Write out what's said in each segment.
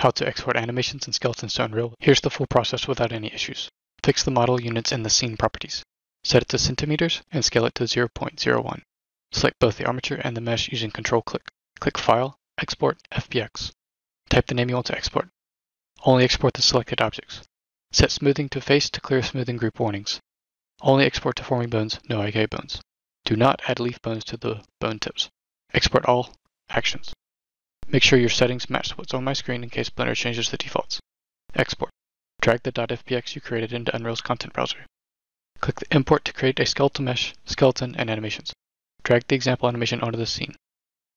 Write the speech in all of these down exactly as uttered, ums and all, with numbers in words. how to export animations and skeletons to Unreal, here's the full process without any issues. Fix the model units in the scene properties. Set it to centimeters and scale it to zero point zero one. Select both the armature and the mesh using control click. Click File, Export, F B X. Type the name you want to export. Only export the selected objects. Set smoothing to face to clear smoothing group warnings. Only export to forming bones, no I K bones. Do not add leaf bones to the bone tips. Export all actions. Make sure your settings match what's on my screen in case Blender changes the defaults. Export. Drag the .fbx you created into Unreal's content browser. Click the import to create a skeletal mesh, skeleton, and animations. Drag the example animation onto the scene.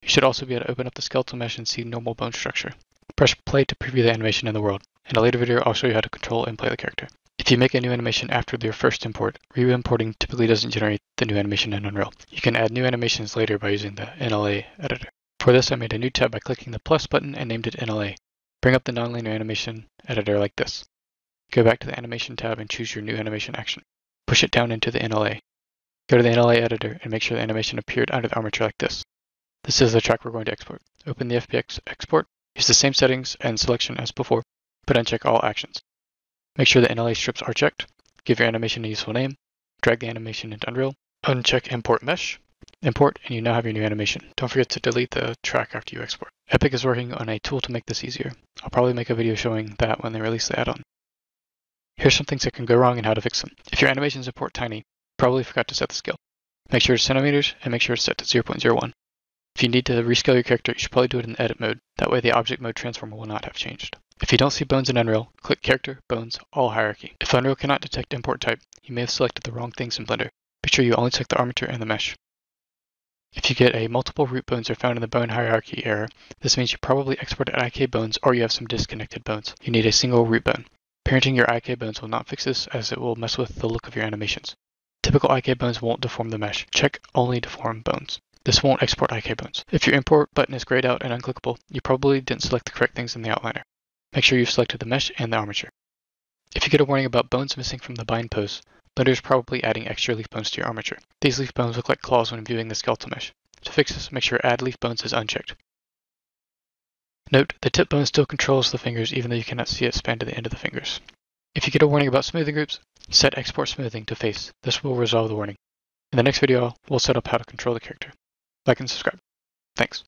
You should also be able to open up the skeletal mesh and see normal bone structure. Press play to preview the animation in the world. In a later video, I'll show you how to control and play the character. If you make a new animation after your first import, re-importing typically doesn't generate the new animation in Unreal. You can add new animations later by using the N L A Editor. For this, I made a new tab by clicking the plus button and named it N L A. Bring up the Nonlinear Animation Editor like this. Go back to the Animation tab and choose your new animation action. Push it down into the N L A. Go to the N L A Editor and make sure the animation appeared under the armature like this. This is the track we're going to export. Open the F B X Export. Use the same settings and selection as before, but uncheck all actions. Make sure the N L A strips are checked. Give your animation a useful name. Drag the animation into Unreal. Uncheck Import Mesh. Import, and you now have your new animation. Don't forget to delete the track after you export. Epic is working on a tool to make this easier. I'll probably make a video showing that when they release the add-on. Here's some things that can go wrong and how to fix them. If your animations import tiny, you probably forgot to set the scale. Make sure it's centimeters, and make sure it's set to zero point zero one. If you need to rescale your character, you should probably do it in edit mode. That way the object mode transformer will not have changed. If you don't see bones in Unreal, click Character, Bones, All Hierarchy. If Unreal cannot detect import type, you may have selected the wrong things in Blender. Be sure you only select the armature and the mesh. If you get a multiple root bones are found in the bone hierarchy error, this means you probably exported I K bones or you have some disconnected bones. You need a single root bone. Parenting your I K bones will not fix this as it will mess with the look of your animations. Typical I K bones won't deform the mesh. Check Only Deform Bones. This won't export I K bones. If your import button is grayed out and unclickable, you probably didn't select the correct things in the outliner. Make sure you've selected the mesh and the armature. If you get a warning about bones missing from the bind post, Blender is probably adding extra leaf bones to your armature. These leaf bones look like claws when viewing the skeletal mesh. To fix this, make sure Add Leaf Bones is unchecked. Note, the tip bone still controls the fingers even though you cannot see it span to the end of the fingers. If you get a warning about smoothing groups, set Export Smoothing to Face. This will resolve the warning. In the next video, we'll set up how to control the character. Like and subscribe. Thanks.